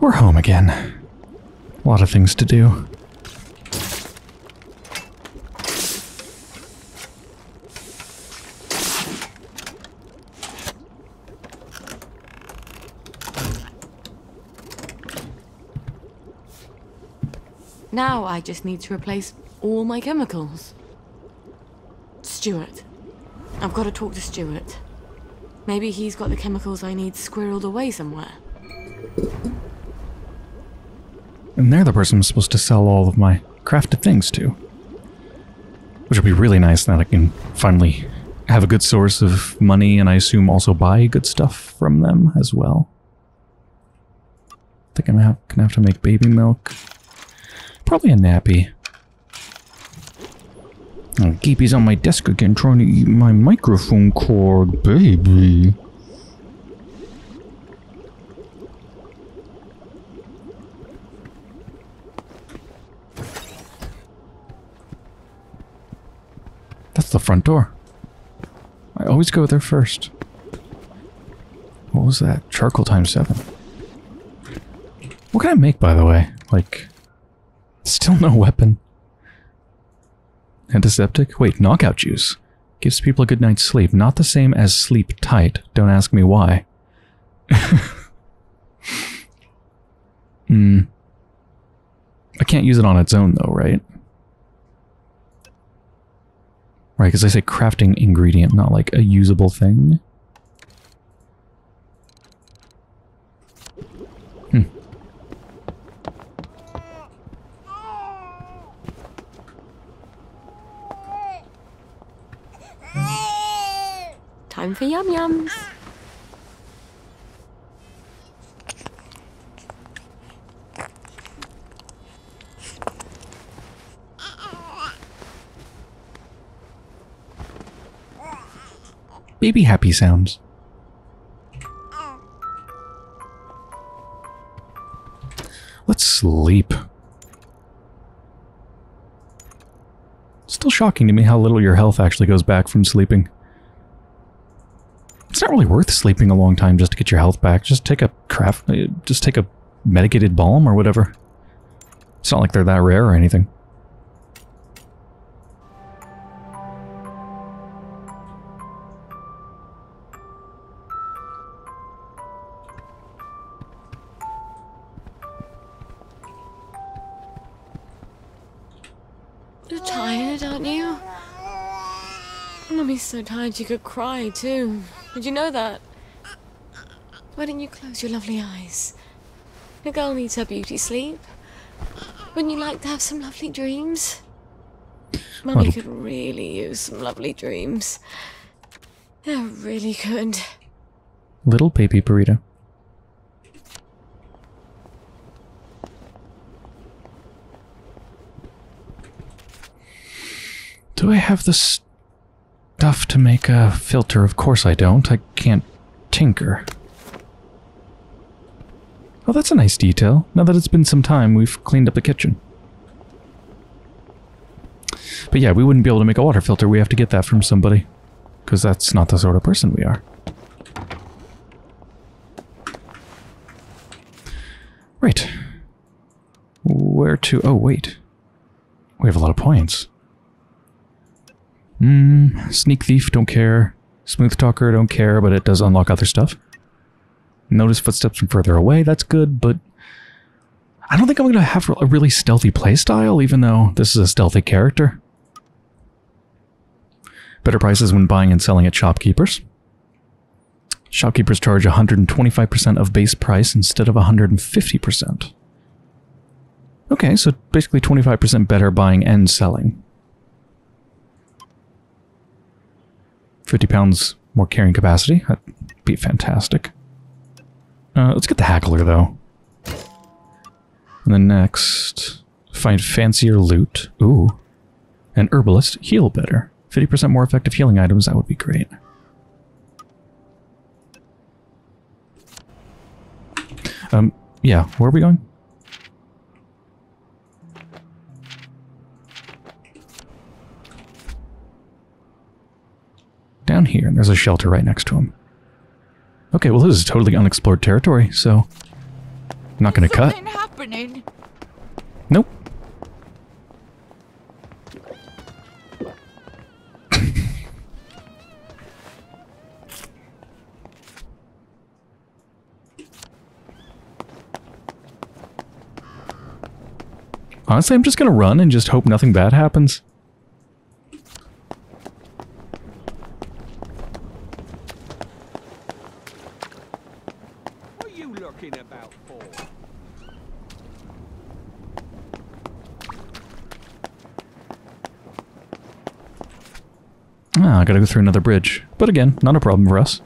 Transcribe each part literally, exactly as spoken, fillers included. We're home again. A lot of things to do. Now I just need to replace all my chemicals. Stuart. I've got to talk to Stuart. Maybe he's got the chemicals I need squirreled away somewhere. And they're the person I'm supposed to sell all of my crafted things to. Which would be really nice now that I can finally have a good source of money and I assume also buy good stuff from them as well. I think I'm going to have to make baby milk. Probably a nappy. Oh, Keepy's on my desk again trying to eat my microphone cord, baby. That's the front door. I always go there first. What was that? Charcoal times seven. What can I make, by the way? Like... Still no weapon. Antiseptic? Wait, knockout juice. Gives people a good night's sleep. Not the same as sleep tight. Don't ask me why. Hmm. I can't use it on its own though, right? Right, because I say crafting ingredient, not like a usable thing. Hmm. Time for yum-yums. Baby happy sounds. Let's sleep. Still shocking to me how little your health actually goes back from sleeping. It's not really worth sleeping a long time just to get your health back. Just take a craft, just take a medicated balm or whatever. It's not like they're that rare or anything. You're tired, aren't you? Mummy's so tired you could cry too. Did you know that? Why don't you close your lovely eyes? A girl needs her beauty sleep. Wouldn't you like to have some lovely dreams? Mummy well, could really use some lovely dreams. They're really good. Little baby burrito. Do I have the stuff to make a filter? Of course I don't. I can't tinker. Oh, that's a nice detail. Now that it's been some time, we've cleaned up the kitchen. But yeah, we wouldn't be able to make a water filter. We have to get that from somebody. Because that's not the sort of person we are. Right. Where to... Oh, wait. We have a lot of points. Mm, sneak thief, don't care. Smooth talker, don't care, but it does unlock other stuff. Notice footsteps from further away, that's good, but... I don't think I'm going to have a really stealthy playstyle, even though this is a stealthy character. Better prices when buying and selling at shopkeepers. Shopkeepers charge one hundred twenty-five percent of base price instead of one hundred fifty percent. Okay, so basically twenty-five percent better buying and selling. fifty pounds more carrying capacity. That'd be fantastic. Uh, let's get the hackler, though. And then next... Find fancier loot. Ooh. And herbalist. Heal better. fifty percent more effective healing items. That would be great. Um, yeah. Where are we going? Down here, and there's a shelter right next to him. Okay, well this is totally unexplored territory, so Not gonna cut. Something happening. Nope. Honestly, I'm just gonna run and just hope nothing bad happens. What are you looking about for? Ah, I gotta go through another bridge. But again, not a problem for us.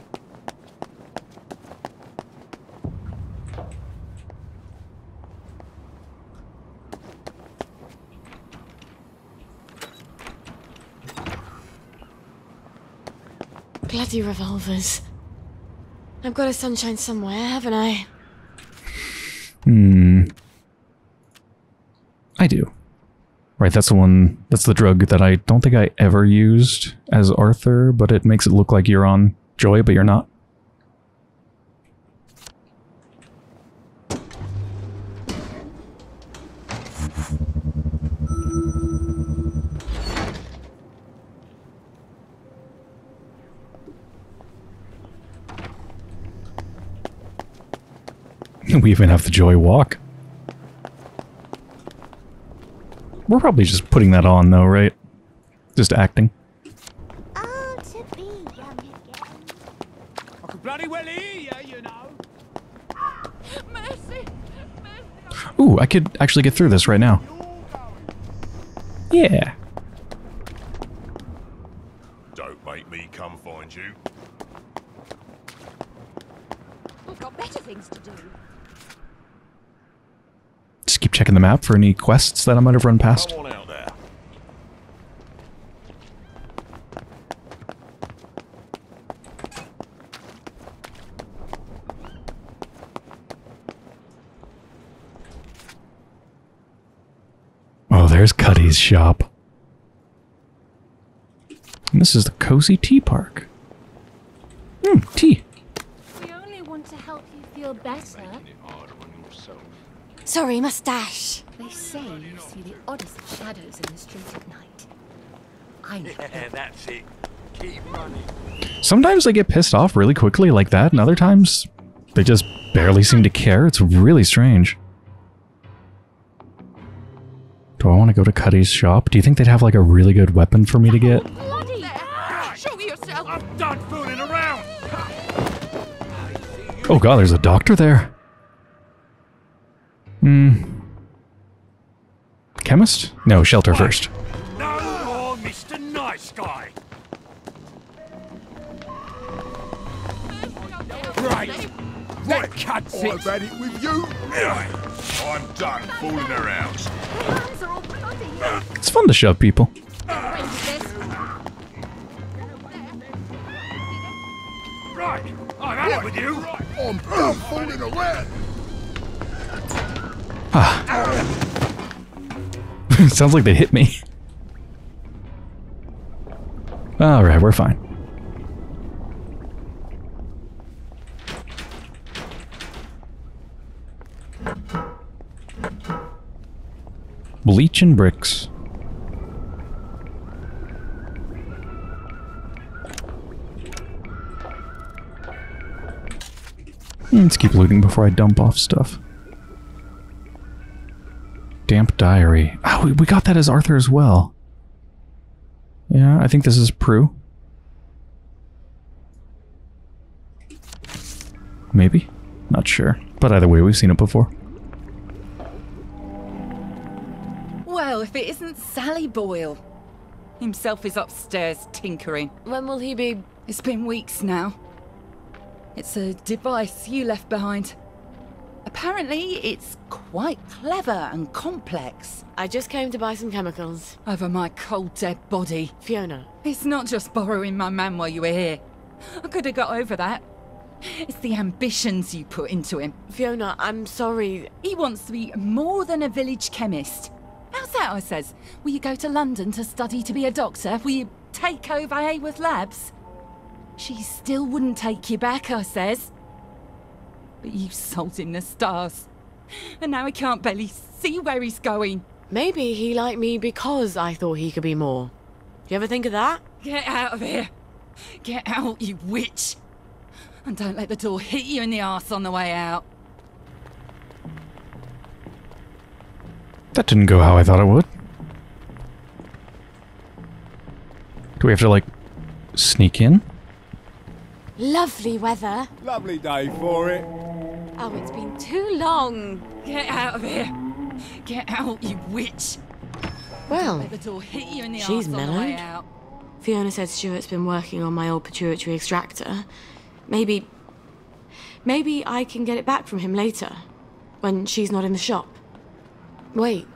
Bloody revolvers. I've got a sunshine somewhere, haven't I? Hmm. I do. Right, that's the one, that's the drug that I don't think I ever used as Arthur, but it makes it look like you're on Joy, but you're not. We even have the Joy walk. We're probably just putting that on though, right? Just acting. Oh, to be young again. I could bloody well hear you, you know. Mercy. Mercy. Ooh, I could actually get through this right now. Yeah. Don't make me come find you. We've got better things to do. Checking the map for any quests that I might have run past. Come on out there. Oh, there's Cuddy's shop. And this is the Cozy Tea Park. Mmm, tea. We only want to help you feel better. Sorry, mustache. They say you see the oddest shadows in the street at night. I know. Yeah, that's it. Keep running. Sometimes they get pissed off really quickly like that, and other times they just barely seem to care. It's really strange. Do I want to go to Cuddy's shop? Do you think they'd have like a really good weapon for me to get? Bloody show yourself. I'm done fooling around. Oh god, there's a doctor there. Hmm. Chemist? No, shelter first. No more Mister Nice Guy. Right. That cuts it. I've had it with you. I'm done fooling around. It's fun to shove people. Right. I'm out with you. I'm done fooling around. Ah. Sounds like they hit me. Alright, we're fine. Bleach and bricks. Let's keep looting before I dump off stuff. Damp diary. Oh, we, we got that as Arthur as well. Yeah, I think this is Prue. Maybe? Not sure. But either way, we've seen it before. Well, if it isn't Sally Boyle. Himself is upstairs tinkering. When will he be? It's been weeks now. It's a device you left behind. Apparently, it's quite clever and complex. I just came to buy some chemicals. Over my cold, dead body. Fiona. It's not just borrowing my man while you were here. I could have got over that. It's the ambitions you put into him. Fiona, I'm sorry. He wants to be more than a village chemist. How's that, I says? Will you go to London to study to be a doctor? Will you take over Hayworth Labs? She still wouldn't take you back, I says. But you sold him the stars. And now I can't barely see where he's going. Maybe he liked me because I thought he could be more. Do you ever think of that? Get out of here. Get out, you witch. And don't let the door hit you in the arse on the way out. That didn't go how I thought it would. Do we have to, like, sneak in? Lovely weather. Lovely day for it. Oh, it's been too long. Get out of here. Get out, you witch. Well, let the door hit you in the she's mellowed. Out. Fiona said Stuart's been working on my old pituitary extractor. Maybe... Maybe I can get it back from him later, when she's not in the shop. Wait.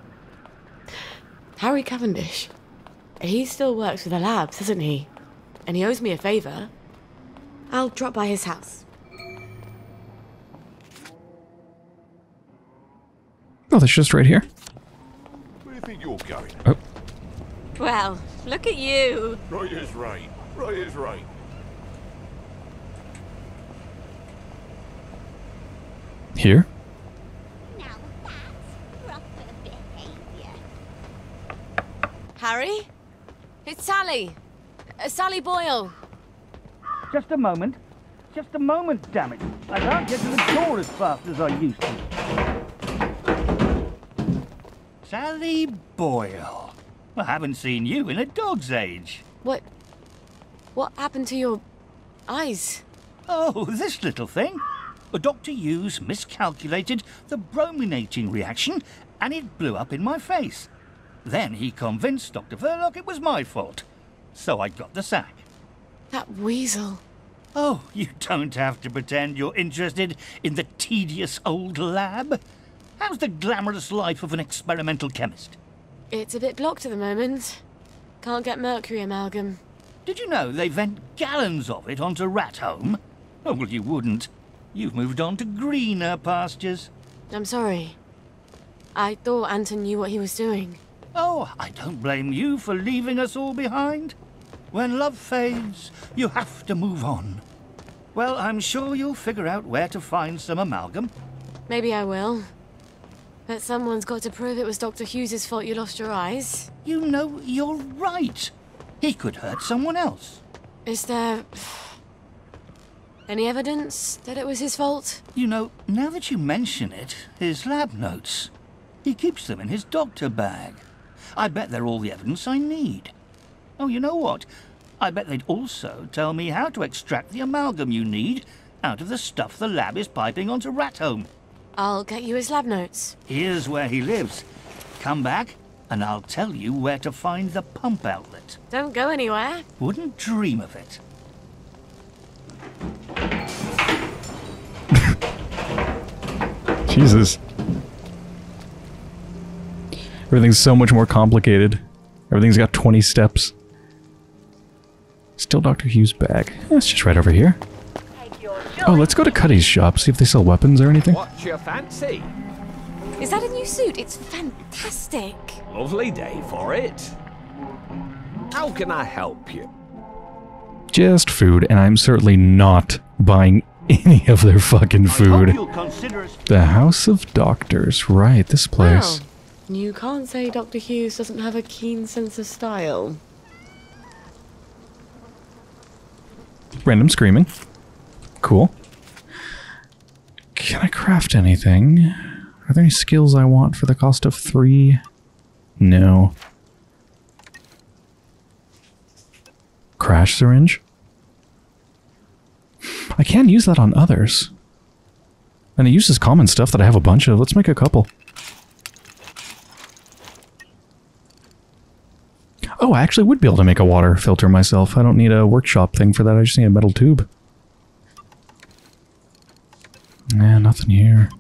Harry Cavendish. He still works for the labs, doesn't he? And he owes me a favour. I'll drop by his house. Oh, that's just right here. Where do you think you're going? Oh. Well, look at you. Right is right. Right is right. Here? Now that's proper behaviour. Harry? It's Sally. Uh, Sally Boyle. Just a moment. Just a moment, damn it. I can't get to the door as fast as I used to. Sally Boyle. Well, I haven't seen you in a dog's age. What... What happened to your... eyes? Oh, this little thing. Doctor Hughes miscalculated the brominating reaction and it blew up in my face. Then he convinced Doctor Verloc it was my fault. So I got the sack. That weasel. Oh, you don't have to pretend you're interested in the tedious old lab. How's the glamorous life of an experimental chemist? It's a bit blocked at the moment. Can't get mercury amalgam. Did you know they vent gallons of it onto Ratholme? Oh, well, you wouldn't. You've moved on to greener pastures. I'm sorry. I thought Anton knew what he was doing. Oh, I don't blame you for leaving us all behind. When love fades, you have to move on. Well, I'm sure you'll figure out where to find some amalgam. Maybe I will. But someone's got to prove it was Doctor Hughes's fault you lost your eyes. You know, you're right. He could hurt someone else. Is there... any evidence that it was his fault? You know, now that you mention it, his lab notes. He keeps them in his doctor bag. I bet they're all the evidence I need. Oh, you know what? I bet they'd also tell me how to extract the amalgam you need out of the stuff the lab is piping onto Ratholme. I'll get you his lab notes. Here's where he lives. Come back, and I'll tell you where to find the pump outlet. Don't go anywhere. Wouldn't dream of it. Jesus. Everything's so much more complicated. Everything's got twenty steps. Still Doctor Hughes' bag. That's just right over here. Oh, let's go to Cuddy's shop, see if they sell weapons or anything. What's your fancy? Is that a new suit? It's fantastic. Lovely day for it. How can I help you? Just food, and I'm certainly not buying any of their fucking food. The House of Doctors. Right, this place. Wow. You can't say Doctor Hughes doesn't have a keen sense of style. Random screaming. Cool. Can I craft anything? Are there any skills I want for the cost of three? No. Crash syringe? I can use that on others. And it uses common stuff that I have a bunch of. Let's make a couple. Oh, I actually would be able to make a water filter myself. I don't need a workshop thing for that. I just need a metal tube. Nah, nothing here.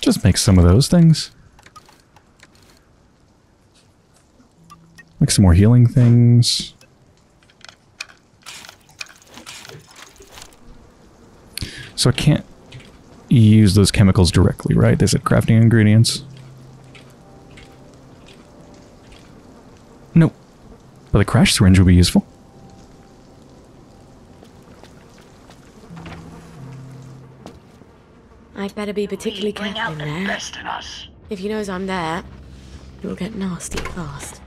Just make some of those things. Make some more healing things. So I can't use those chemicals directly, right? They said crafting ingredients. Nope. But the crash syringe would be useful. Better be particularly careful in there. Best in us. If he knows I'm there, it will get nasty fast.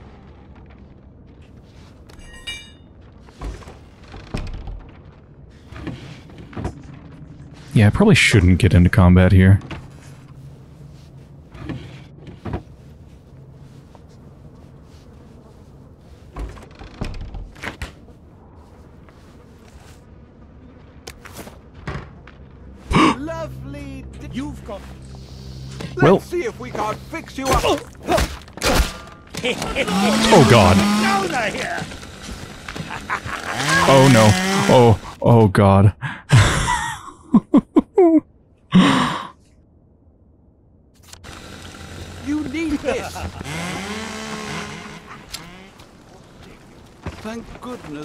Yeah, I probably shouldn't get into combat here. Lovely. You've got. Let's well. see if we can't fix you up. Oh, oh God. Oh no. Oh, oh God. You need this. Thank goodness.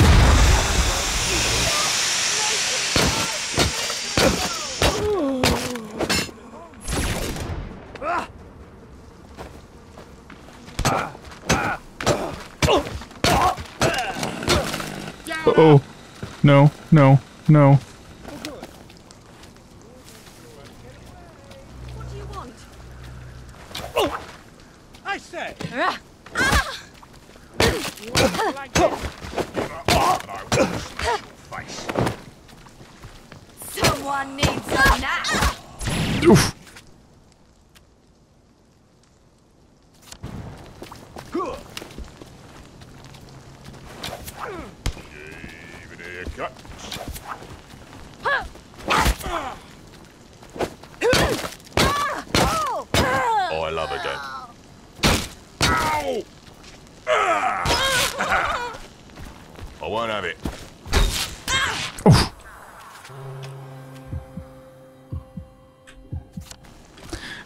Oh, no, no, no.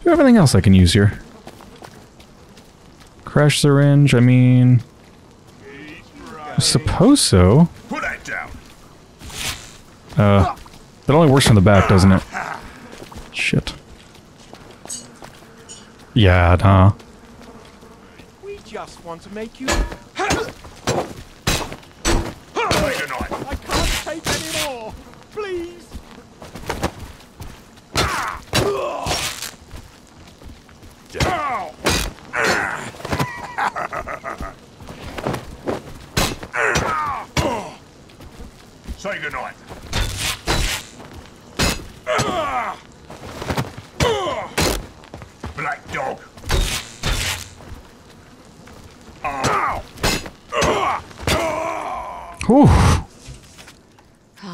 Everything else I can use here. Crash syringe, I mean... I suppose so. Put that down. Uh, that only works from the back, doesn't it? Shit. Yeah, nah. We just want to make you... I can't take any more! Please! Say goodnight. Black dog. Oh,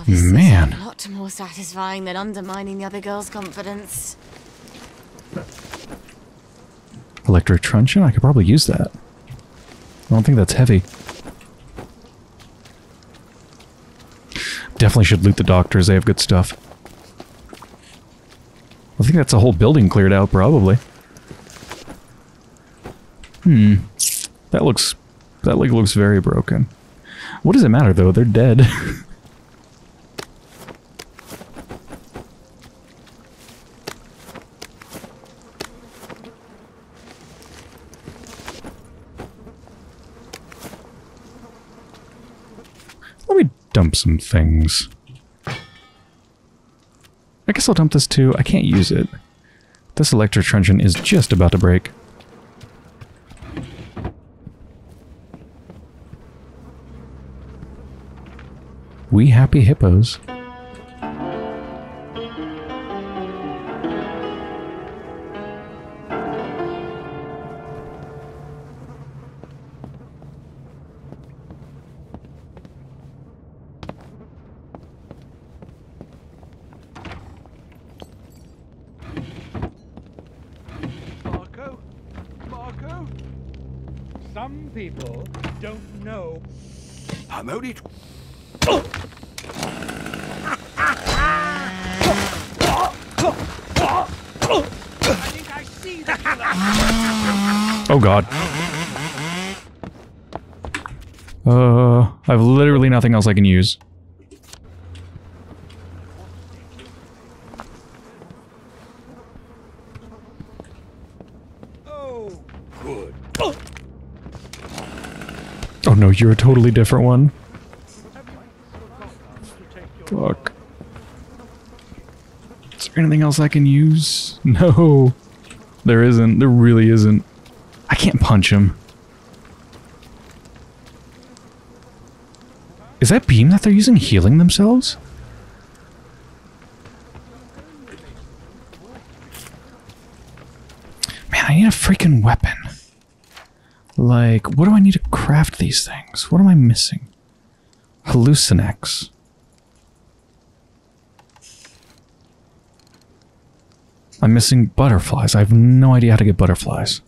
man. A lot more satisfying than undermining the other girl's confidence. Electric truncheon? I could probably use that. I don't think that's heavy. Definitely should loot the doctors, they have good stuff. I think that's a whole building cleared out, probably. Hmm. That looks... that leg looks very broken. What does it matter, though? They're dead. Dump some things. I guess I'll dump this too. I can't use it. This electric truncheon is just about to break. We happy hippos. Oh God. Uh, I have literally nothing else I can use. Oh, good. Oh no, you're a totally different one. Fuck. Is there anything else I can use? No, there isn't. There really isn't. I can't punch him. Is that beam that they're using healing themselves? Man, I need a freaking weapon. Like, what do I need to craft these things? What am I missing? Hallucinax. I'm missing butterflies. I have no idea how to get butterflies.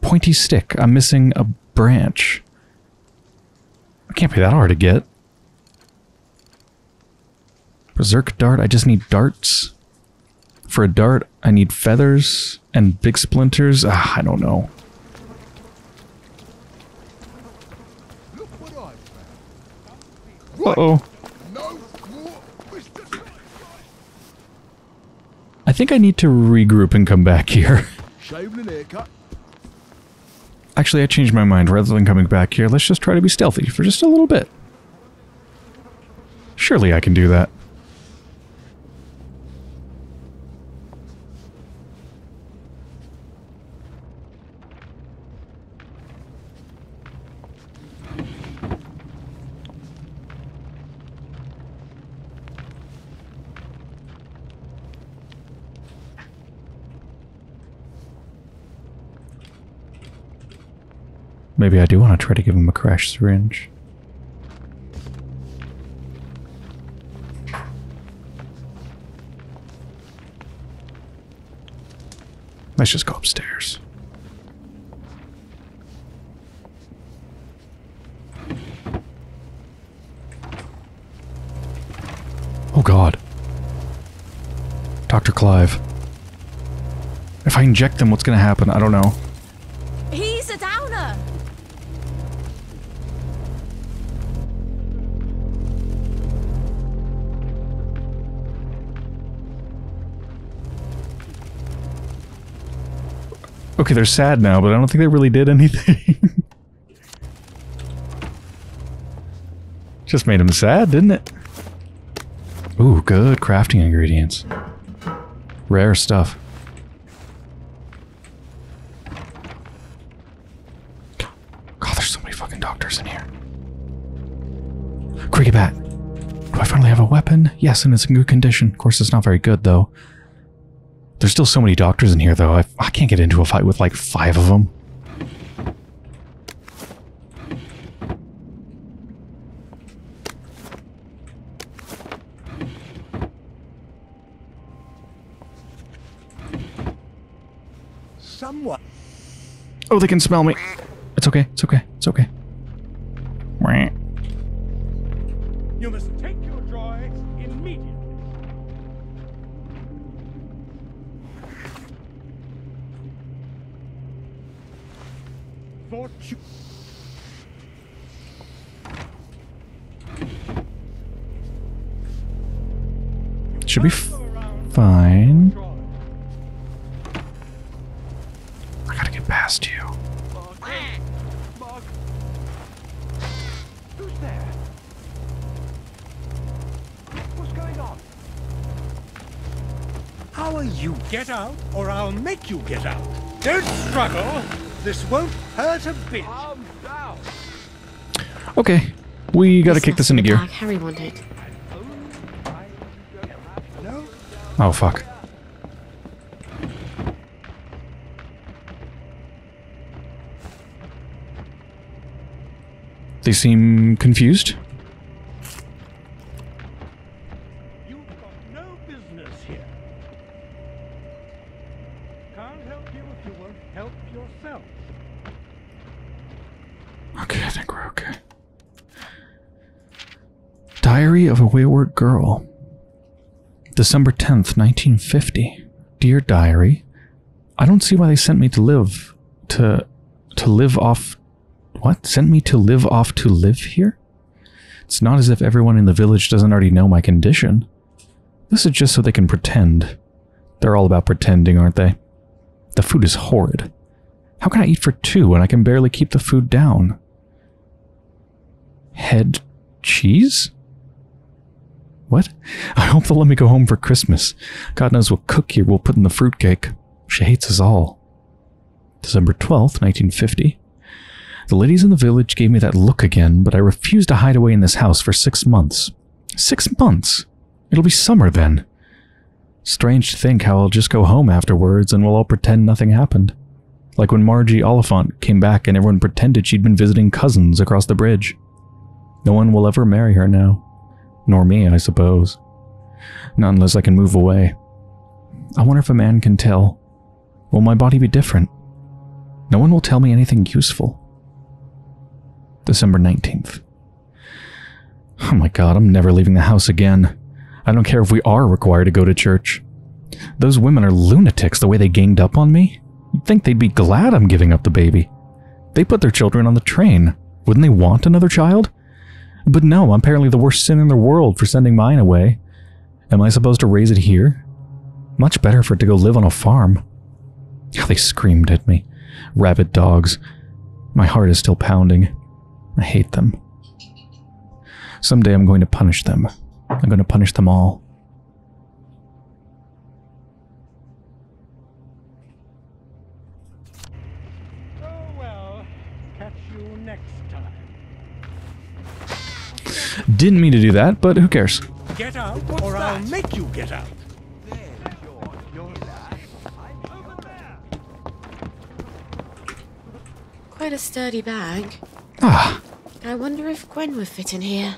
Pointy stick. I'm missing a branch. I can't be that hard to get. Berserk dart. I just need darts. For a dart, I need feathers and big splinters. Ah, I don't know. Uh-oh. I think I need to regroup and come back here. Actually, I changed my mind. Rather than coming back here, let's just try to be stealthy for just a little bit. Surely I can do that. Maybe I do want to try to give him a crash syringe. Let's just go upstairs. Oh God. Doctor Clive. If I inject them, what's going to happen? I don't know. Okay, they're sad now, but I don't think they really did anything. Just made them sad, didn't it? Ooh, good crafting ingredients. Rare stuff. God, there's so many fucking doctors in here. Cricket bat. Do I finally have a weapon? Yes, and it's in good condition. Of course, it's not very good, though. There's still so many doctors in here, though. I, I can't get into a fight with, like, five of them. Someone. Oh, they can smell me. It's okay. It's okay. It's okay. You must take your droids immediately. Fortune. Should be f fine. I gotta get past you. Who's there? What's going on? How are you? Get out, or I'll make you get out. Don't struggle. This won't hurt a bit. Okay, we gotta kick this into gear. Harry wanted. Oh fuck! They seem confused. Of a Wayward Girl. December tenth, nineteen fifty. Dear Diary, I don't see why they sent me to live to to live off what? Sent me to live off to live here? It's not as if everyone in the village doesn't already know my condition. This is just so they can pretend. They're all about pretending, aren't they? The food is horrid. How can I eat for two when I can barely keep the food down? Head cheese? What? I hope they'll let me go home for Christmas. God knows what cookie we'll put in the fruitcake. She hates us all. December twelfth, nineteen fifty. The ladies in the village gave me that look again, but I refused to hide away in this house for six months. Six months? It'll be summer then. Strange to think how I'll just go home afterwards and we'll all pretend nothing happened. Like when Margie Oliphant came back and everyone pretended she'd been visiting cousins across the bridge. No one will ever marry her now. Nor me, I suppose. Not unless I can move away. I wonder if a man can tell. Will my body be different? No one will tell me anything useful. December nineteenth. Oh my God, I'm never leaving the house again. I don't care if we are required to go to church. Those women are lunatics the way they ganged up on me. You'd think they'd be glad I'm giving up the baby. They put their children on the train. Wouldn't they want another child? But no, I'm apparently the worst sin in the world for sending mine away. Am I supposed to raise it here? Much better for it to go live on a farm. They screamed at me. Rabid dogs. My heart is still pounding. I hate them. Someday I'm going to punish them. I'm going to punish them all. Oh well, catch you next time. Didn't mean to do that, but who cares? Get out, or I'll make you get out. Quite a sturdy bag. Ah. I wonder if Gwen would fit in here.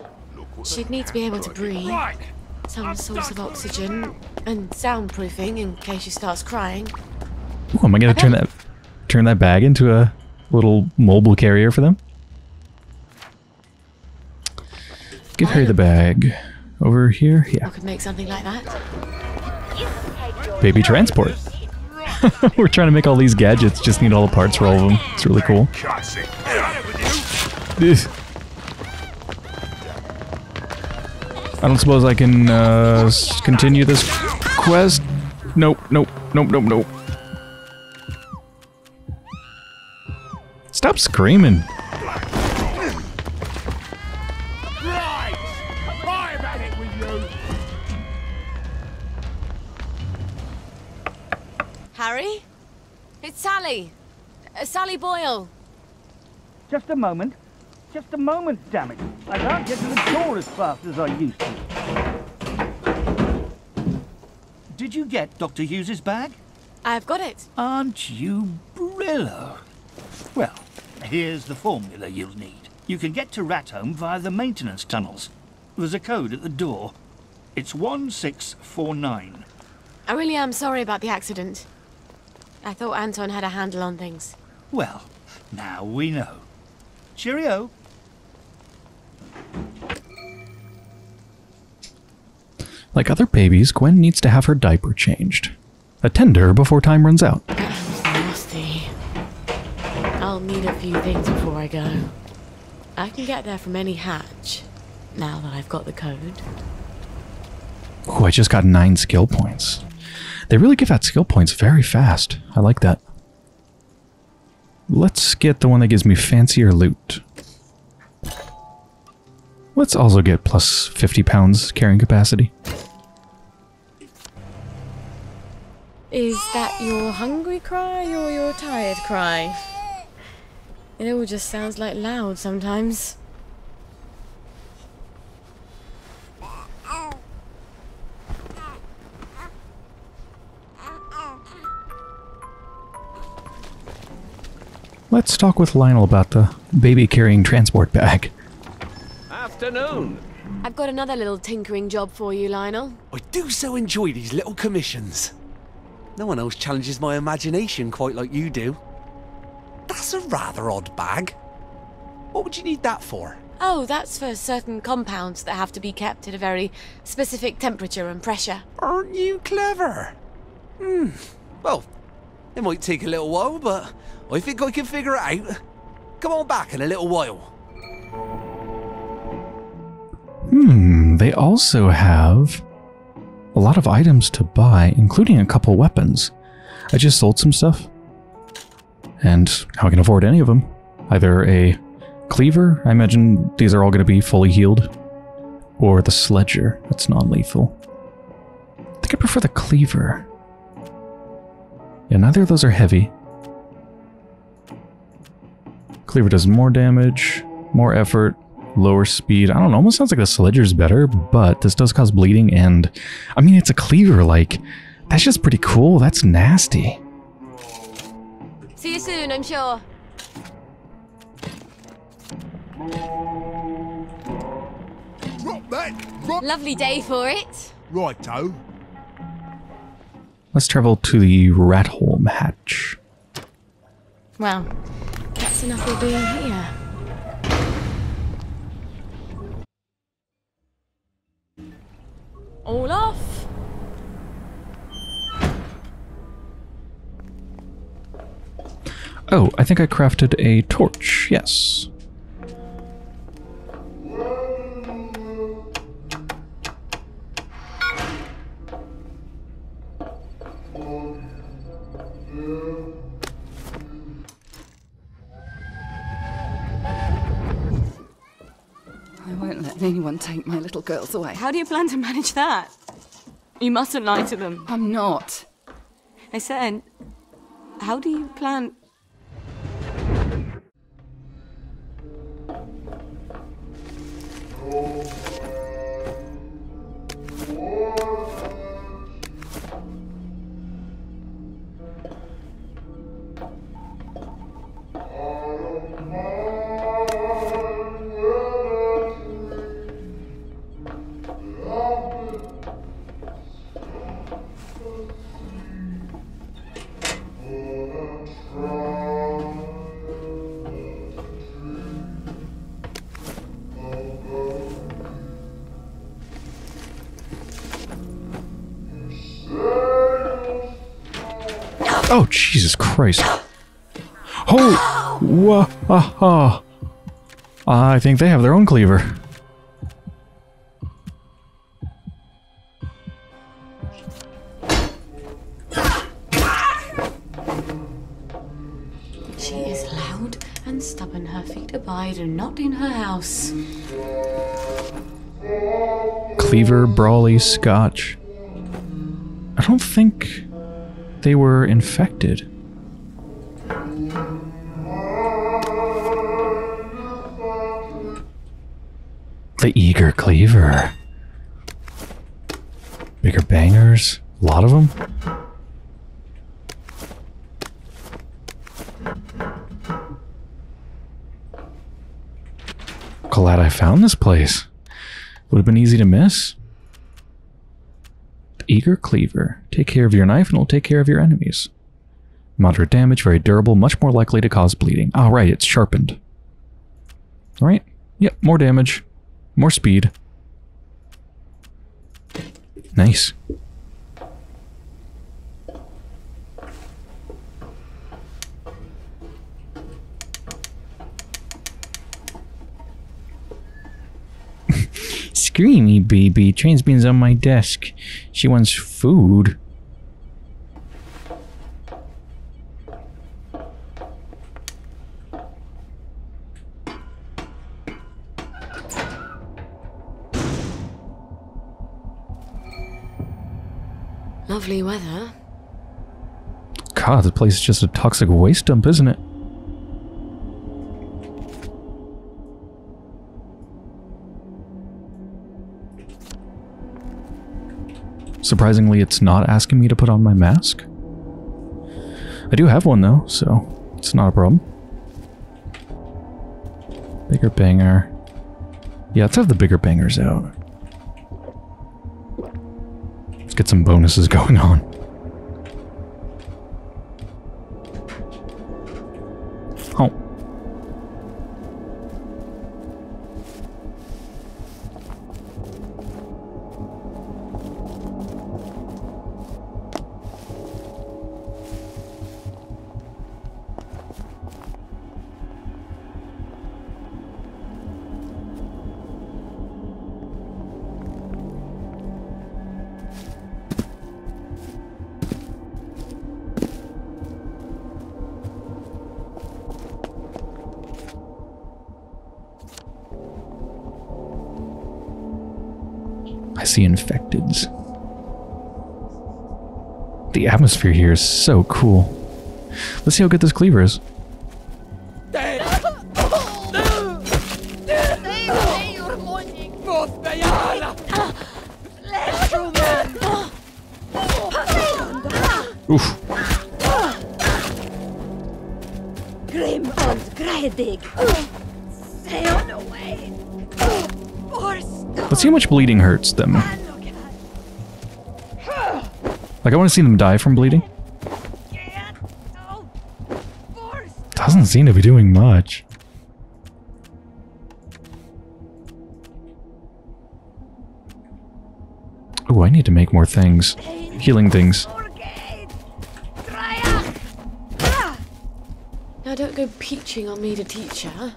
She'd need to be able to breathe, some source of oxygen, and soundproofing in case she starts crying. Ooh, am I gonna turn that turn that bag into a little mobile carrier for them? Give her the bag. Over here, yeah. I could make something like that. Baby transport. We're trying to make all these gadgets. Just need all the parts for all of them. It's really cool. I don't suppose I can uh, continue this quest. Nope, nope, nope, nope, nope. Stop screaming. Harry? It's Sally. Uh, Sally Boyle. Just a moment. Just a moment, damn it. I can't get to the door as fast as I used to. Did you get Doctor Hughes's bag? I've got it. Aren't you brillo? Well, here's the formula you'll need. You can get to Ratholme via the maintenance tunnels. There's a code at the door. It's one six four nine. I really am sorry about the accident. I thought Anton had a handle on things. Well, now we know. Cheerio. Like other babies, Gwen needs to have her diaper changed. Attend her before time runs out. That's nasty. I'll need a few things before I go. I can get there from any hatch, now that I've got the code. Ooh, I just got nine skill points. They really give out skill points very fast. I like that. Let's get the one that gives me fancier loot. Let's also get plus fifty pounds carrying capacity. Is that your hungry cry or your tired cry? It all just sounds like loud sometimes. Let's talk with Lionel about the baby carrying transport bag. Afternoon. I've got another little tinkering job for you, Lionel. I do so enjoy these little commissions. No one else challenges my imagination quite like you do. That's a rather odd bag. What would you need that for? Oh, that's for certain compounds that have to be kept at a very specific temperature and pressure. Aren't you clever? Hmm. Well, it might take a little while, but I think I can figure it out. Come on back in a little while. Hmm, they also have a lot of items to buy, including a couple weapons. I just sold some stuff. And I can afford any of them. Either a cleaver, I imagine these are all going to be fully healed. or the sledger. That's non-lethal. I think I prefer the cleaver. Yeah, neither of those are heavy. Cleaver does more damage, more effort, lower speed. I don't know, almost sounds like the sledger's better, but this does cause bleeding and... I mean, it's a cleaver, like... That's just pretty cool. That's nasty. See you soon, I'm sure. Rock that, rock. Lovely day for it. Righto. Let's travel to the Ratholme hatch. Well, that's enough of being here. All off. Oh, I think I crafted a torch, yes. I won't let anyone take my little girls away. How do you plan to manage that? You mustn't lie to them. I'm not. I said, how do you plan... Oh, Jesus Christ. Oh! Whoa, ah, ah. I think they have their own cleaver. She is loud and stubborn. Her feet abide and not in her house. Cleaver, Brawly, Scotch. I don't think... they were infected. The Eager Cleaver. Bigger bangers. A lot of them. Glad I found this place. Would have been easy to miss. Eager Cleaver. Take care of your knife and it'll take care of your enemies. Moderate damage, very durable, much more likely to cause bleeding. Oh, right, it's sharpened. All right. Yep, more damage, more speed. Nice. Screamy baby, train's beans on my desk. She wants food. Lovely weather. God, this place is just a toxic waste dump, isn't it? Surprisingly, it's not asking me to put on my mask. I do have one though, so it's not a problem. Bigger banger. Yeah, let's have the bigger bangers out. Let's get some bonuses going on. Oh. I see infecteds. The atmosphere here is so cool. Let's see how good this cleaver is. Oof. Grim and Greidig. Stay on away. Let's see how much bleeding hurts them. Like, I want to see them die from bleeding. Doesn't seem to be doing much. Oh, I need to make more things. Healing things. Now don't go peaching on me to teacher.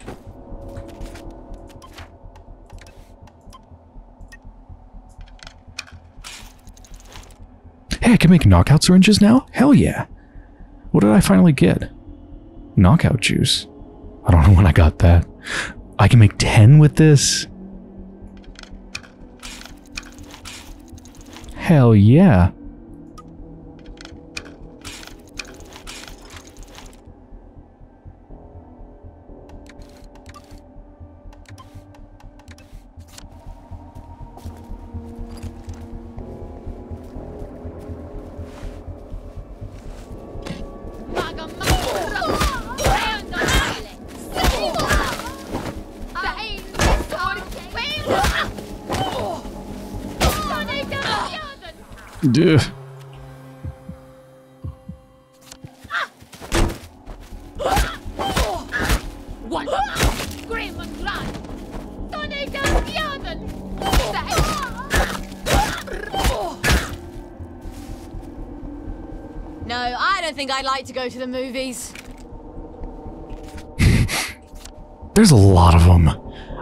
Hey, I can make knockout syringes now? Hell yeah. What did I finally get? Knockout juice. I don't know when I got that. I can make ten with this? Hell yeah. Duh. No, I don't think I'd like to go to the movies. There's a lot of them.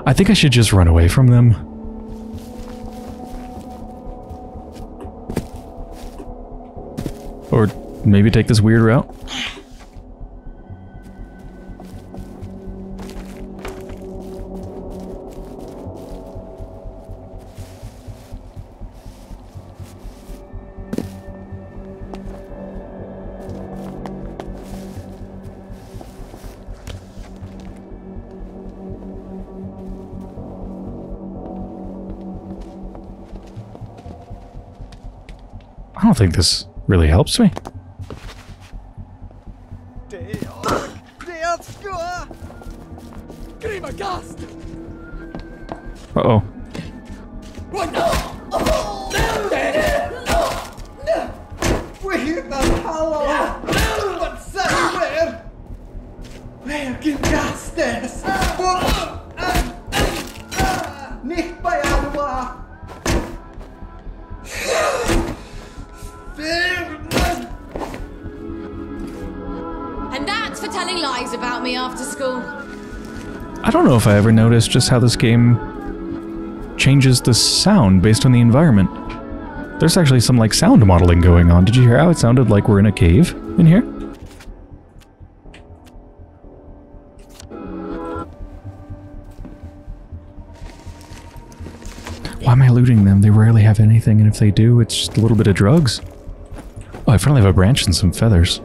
I think I should just run away from them. Or maybe take this weird route. I don't think this really helps me. Uh-oh. If I ever noticed just how this game changes the sound based on the environment. There's actually some like sound modeling going on. Did you hear how it sounded like we're in a cave in here? Why am I looting them? They rarely have anything, and if they do, it's just a little bit of drugs. Oh, I finally have a branch and some feathers.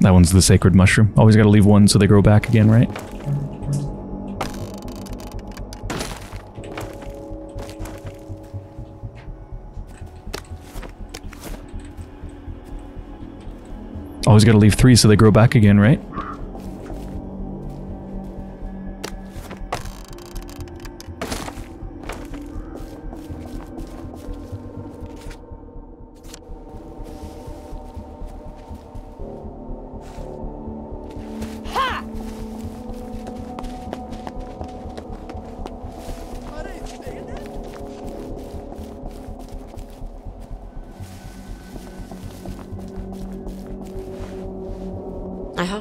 That one's the sacred mushroom. Always gotta leave one so they grow back again, right? Always gotta leave three so they grow back again, right?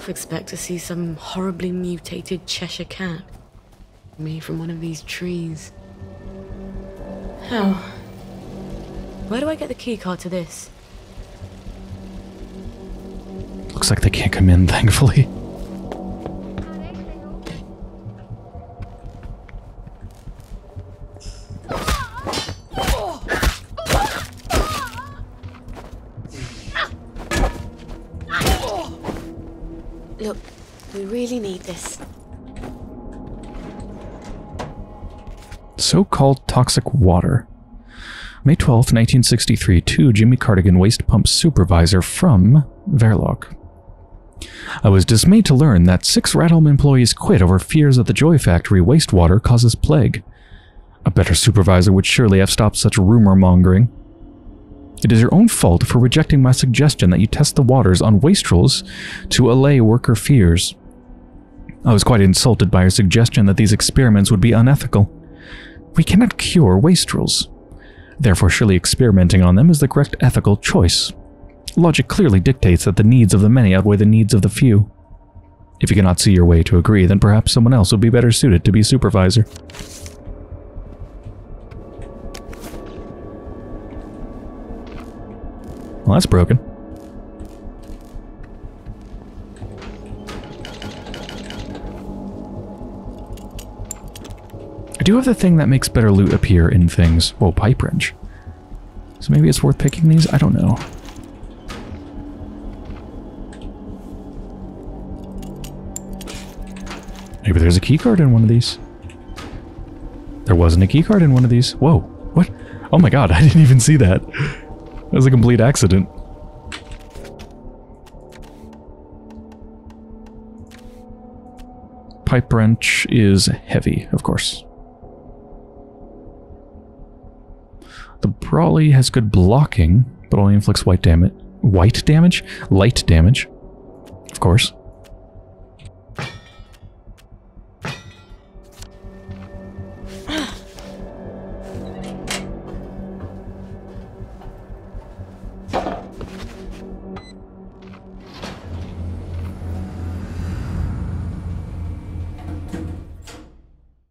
Expect to see some horribly mutated Cheshire cat made from one of these trees. How? Where do I get the key card to this? Looks like they can't come in, thankfully. really need this. So-called toxic water. May twelfth, nineteen sixty-three, to Jimmy Cardigan, waste pump supervisor, from Verloc. I was dismayed to learn that six Ratholme employees quit over fears that the Joy Factory wastewater causes plague. A better supervisor would surely have stopped such rumor mongering. It is your own fault for rejecting my suggestion that you test the waters on wastrels to allay worker fears. I was quite insulted by your suggestion that these experiments would be unethical. We cannot cure wastrels. Therefore, surely experimenting on them is the correct ethical choice. Logic clearly dictates that the needs of the many outweigh the needs of the few. If you cannot see your way to agree, then perhaps someone else would be better suited to be supervisor. Well, that's broken. I do have the thing that makes better loot appear in things. Whoa, pipe wrench. So maybe it's worth picking these? I don't know. Maybe there's a keycard in one of these. There wasn't a keycard in one of these. Whoa, what? Oh my god, I didn't even see that. That was a complete accident. Pipe wrench is heavy, of course. The Brawly has good blocking, but only inflicts white damage. White damage? Light damage. Of course.